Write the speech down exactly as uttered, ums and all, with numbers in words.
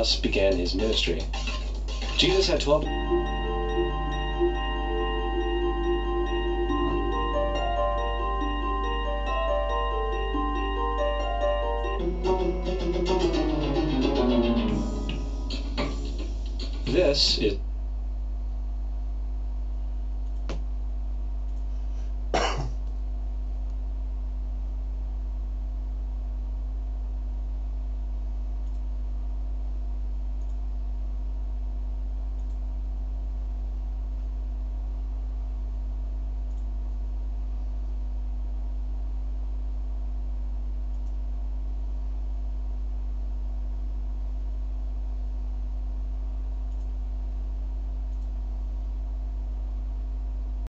thus began his ministry. Jesus had twelve... This is...